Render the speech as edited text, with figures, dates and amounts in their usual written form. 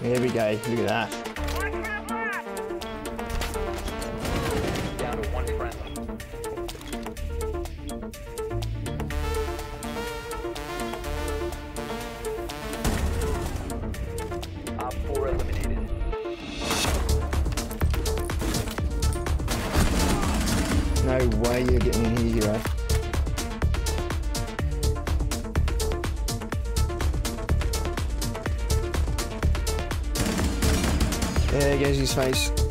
There we go. Look at that. No way you're getting an easy run. There goes his face.